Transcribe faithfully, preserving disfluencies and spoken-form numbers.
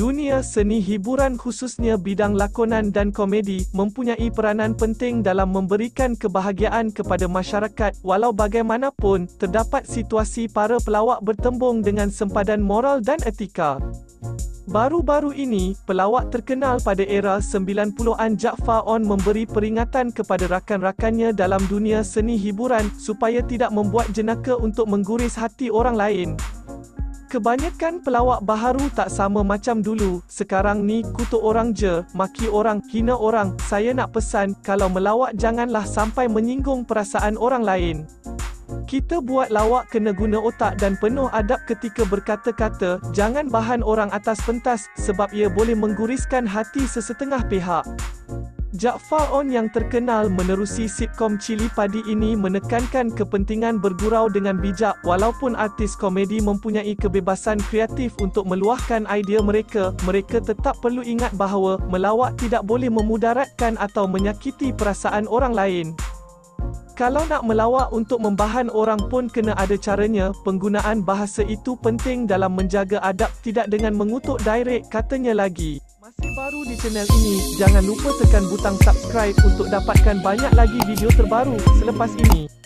Dunia seni hiburan khususnya bidang lakonan dan komedi mempunyai peranan penting dalam memberikan kebahagiaan kepada masyarakat. Walau bagaimanapun, terdapat situasi para pelawak bertembung dengan sempadan moral dan etika. Baru-baru ini, pelawak terkenal pada era sembilan puluhan Jaafar Onn memberi peringatan kepada rakan-rakannya dalam dunia seni hiburan supaya tidak membuat jenaka untuk mengguris hati orang lain. Kebanyakan pelawak baharu tak sama macam dulu, sekarang ni kutuk orang je, maki orang, hina orang. Saya nak pesan, kalau melawak janganlah sampai menyinggung perasaan orang lain. Kita buat lawak kena guna otak dan penuh adab ketika berkata-kata, jangan bahan orang atas pentas, sebab ia boleh mengguriskan hati sesetengah pihak. Jaafar Onn yang terkenal menerusi sitkom Chili Padi ini menekankan kepentingan bergurau dengan bijak. Walaupun artis komedi mempunyai kebebasan kreatif untuk meluahkan idea mereka, mereka tetap perlu ingat bahawa melawak tidak boleh memudaratkan atau menyakiti perasaan orang lain. Kalau nak melawak untuk membahan orang pun kena ada caranya. Penggunaan bahasa itu penting dalam menjaga adab, tidak dengan mengutuk direct, katanya lagi. Masih baru di channel ini, jangan lupa tekan butang subscribe untuk dapatkan banyak lagi video terbaru selepas ini.